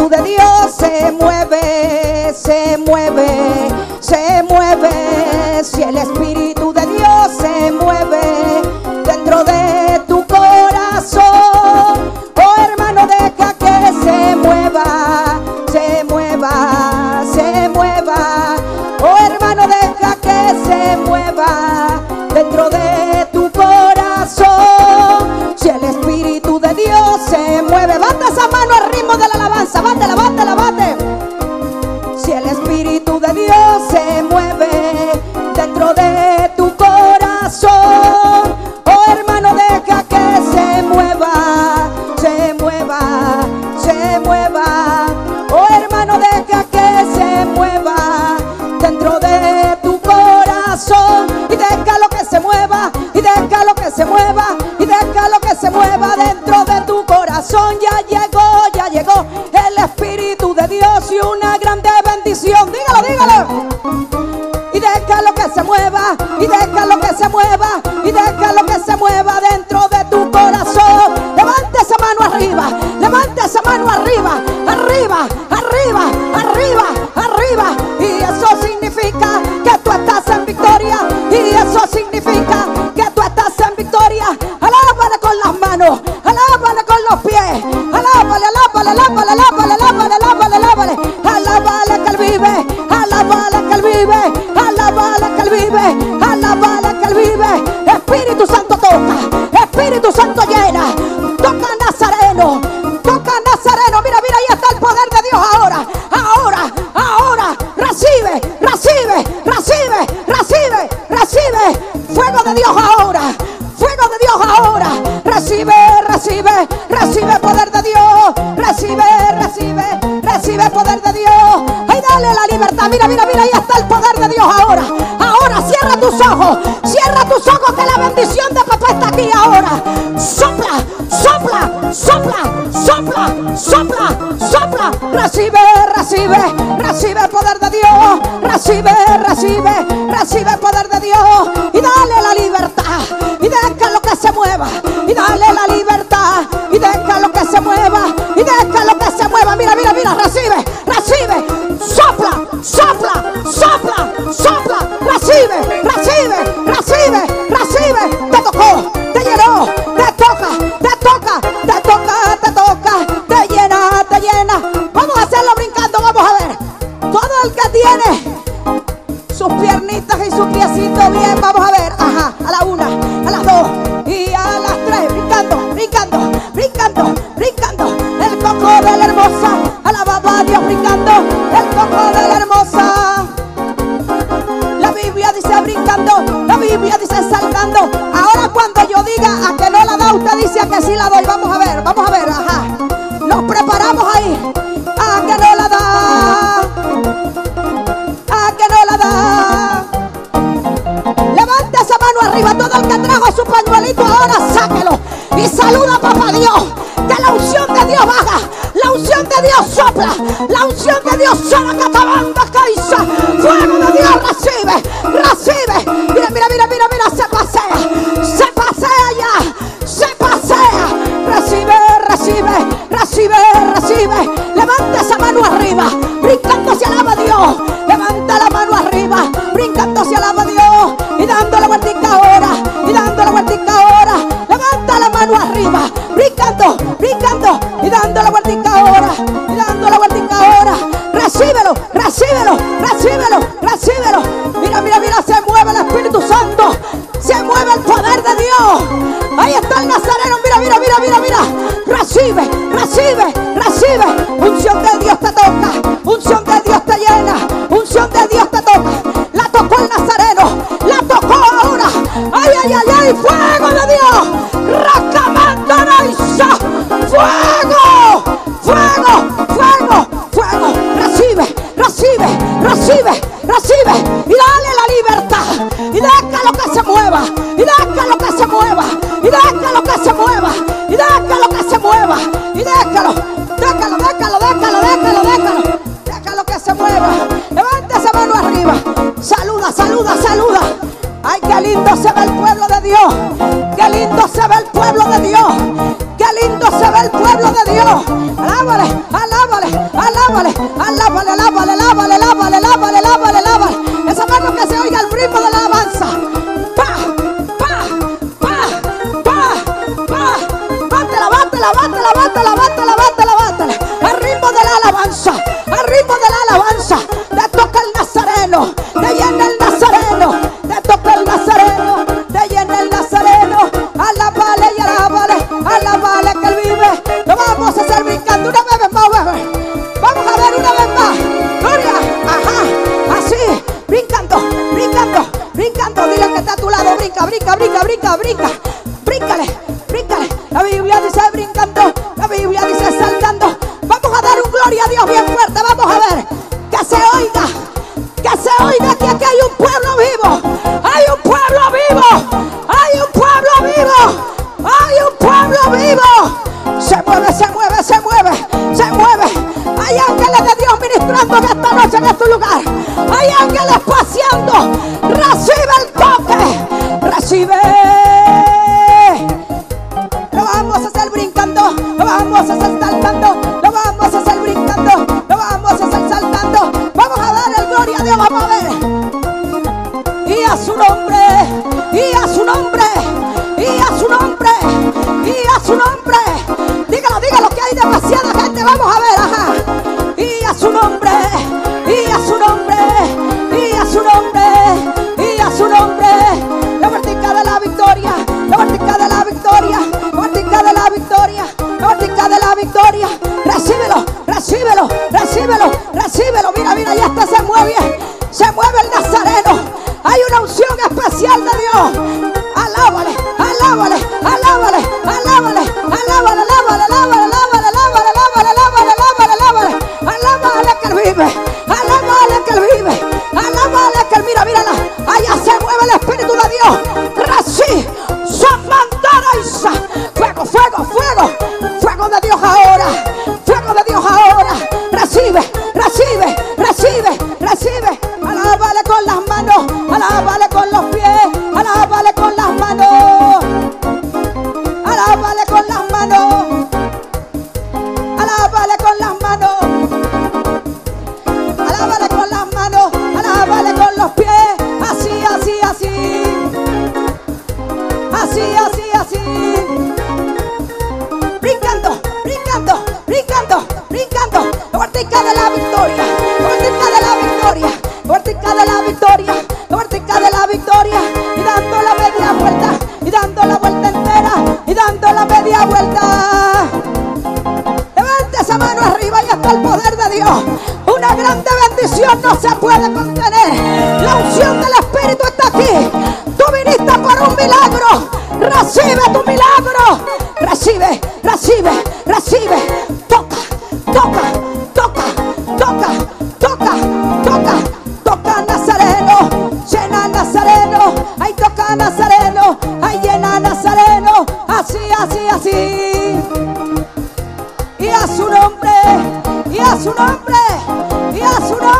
Espíritu de Dios se mueve, se mueve, se mueve. Si el Espíritu de Dios se mueve dentro de tu corazón, oh hermano, deja que se mueva, se mueva, se mueva. Oh hermano, deja que se mueva dentro de tu corazón. Si el Espíritu de Dios se mueve, bate esa mano al ritmo de la alabanza, bátela, bátela, bate. Si el Espíritu de Dios se mueve dentro de tu corazón, oh hermano, deja que se mueva, se mueva, se mueva. Oh hermano, deja que se mueva dentro de tu corazón, y déjalo que se mueva, y déjalo que se mueva, y déjalo que se mueva dentro de tu corazón. Ya llegó el Espíritu de Dios, y una grande bendición. Dígalo, dígalo. Y déjalo que se mueva, y déjalo que se mueva, y déjalo que se mueva dentro de tu corazón. Levanta esa mano arriba, levanta esa mano arriba, arriba, arriba, arriba, arriba. Y eso significa que tú estás en victoria, y eso significa que tú estás en victoria. Alábale con las manos, alábale con los pies, alábale, alábale, alábale, alábale, alábale, alábale, alábale, alábale que Él vive, alábale que Él vive, alábale que Él vive, alábale que Él vive. Espíritu Santo toca, Espíritu Santo llena, toca Nazareno, toca Nazareno. Mira, mira, ahí está el poder de Dios ahora, ahora, ahora. Recibe, recibe, recibe, recibe, recibe. Fuego de Dios ahora, fuego de Dios ahora. Recibe, recibe, recibe poder de Dios. Recibe, recibe, recibe poder de Dios. Ay, dale la libertad. Mira, mira, mira, ahí está el poder de Dios ahora. Ahora cierra tus ojos que la bendición de papá está aquí ahora. Sopla, sopla, sopla, sopla, sopla, sopla. Recibe, recibe, recibe poder de Dios. Recibe, recibe, recibe poder de Dios. Y dale la libertad, y déjalo que se mueva, y dale la libertad, y déjalo que se mueva, y déjalo que se mueva. Mira, mira, mira, recibe, recibe, sopla, sopla, sopla, sopla, recibe, recibe, recibe, recibe. Te tocó, te llenó, te toca, te toca, te toca, te toca, te llena, te llena. Vamos a hacerlo brincando, vamos a ver. Todo el que tiene sus piernitas y sus piecitos bien, vamos a ver, ajá, a la una, a las dos y a las tres, brincando, brincando, brincando, brincando, el coco de la hermosa, alababa a Dios brincando, el coco de la hermosa. La Biblia dice brincando, la Biblia dice saltando. Ahora cuando yo diga a que no la da, usted dice a que sí la doy, vamos a ver, ajá, nos preparamos ahí, a que no la da. Levanta esa mano arriba, todo el que trajo su pañuelito ahora sáquelo y saluda a papá Dios, que la unción de Dios baja, la unción de Dios sopla, la unción de Dios sana, que esta banda caiza, fuego de Dios recibe, recibe. Mira, mira, mira, mira, mira, se pasea ya, se pasea, recibe, recibe, recibe, recibe. Levanta esa mano arriba, brincando se alaba a Dios, levanta la mano arriba, brincando se alaba a Dios, y dando la vueltica ahora, y dando la vueltica ahora. Levanta la mano arriba, brincando, brincando, y dando la vueltica ahora, y dando la vueltica ahora. Recíbelo, recíbelo, recíbelo, recíbelo. Mira, mira, mira, se mueve el Espíritu Santo, se mueve el poder de Dios. Ahí está el Nazareno, mira, mira, mira, mira, mira. Recibe, recibe, recibe. Unción de Dios te toca, unción de Dios te llena, unción de Dios te toca. La tocó el Nazareno, la tocó ahora. Ay, ay, ay, ay, fuego de Dios. Racamandanaiza, fuego, fuego, fuego, fuego. Recibe, recibe, recibe, recibe. Y dale la libertad, y déjalo que se mueva, y déjalo que se mueva, y déjalo que se mueva, y déjalo que se mueva, y déjalo, déjalo, déjalo, déjalo, déjalo, déjalo, déjalo que se mueva. Levanta esa mano arriba, saluda, saluda, saluda. Ay, qué lindo se ve el pueblo de Dios, qué lindo se ve el pueblo de Dios, qué lindo se ve el pueblo de Dios. Alábale, alábale, brinca, brinca, brinca, brinca, brinca. Bríncale, bríncale. La Biblia dice brincando, la Biblia dice saltando. Vamos a dar un gloria a Dios bien fuerte. Vamos a ver, que se oiga, que se oiga, que aquí hay un pueblo vivo. Hay un pueblo vivo, hay un pueblo vivo, hay un pueblo vivo. Se mueve, se mueve, se mueve, se mueve. Hay ángeles de Dios ministrando en esta noche en este lugar. Hay ángeles paseando. Recibe el toque, recibe. Lo vamos a hacer saltando, lo vamos a hacer brincando, lo vamos a hacer saltando. Vamos a dar el gloria a Dios, vamos a ver. Y a su nombre, y a su nombre, y a su nombre, y a su nombre. Dígalo, dígalo, que hay demasiada gente, vamos a ver, ajá. Y a su nombre, y a su nombre, y a su nombre, y a su nombre. La vertica de la victoria, la vertica de la victoria, la vertica de la victoria. De la victoria, recíbelo, recíbelo, recíbelo, recíbelo. Mira, mira, ya está, se mueve el Nazareno. Hay una unción especial de Dios. Alábale, alábale, alábale, alábale, alábale, alábale, alábale, alábale, alábale, alábale, alábale, alábale, alábale que él vive, alábale que él vive, alábale que él, mira, mira, allá se mueve el Espíritu de Dios. Rací, Samantaraisa, fuego, fuego, fuego. Fuego de Dios ahora, fuego de Dios ahora, recibe, recibe, recibe, recibe. Alábale con las manos, alábale con los pies, alábale con las manos, alábale con las manos, alábale con las manos, alábale con las manos, alábale con los pies, así, así, así, así, así, así. Vertica de la victoria, vertica de la victoria, vertica de la victoria, vertica de la victoria, y dando la media vuelta, y dando la vuelta entera, y dando la media vuelta. Levanta esa mano arriba, y hasta el poder de Dios. Una grande bendición no se puede contener. La unción del Espíritu está aquí. Tú viniste por un milagro. Recibe tu milagro. Recibe, recibe, recibe. Toca, toca. Nazareno, ay, llena Nazareno, así, así, así. Y a su nombre, y a su nombre, y a su nombre.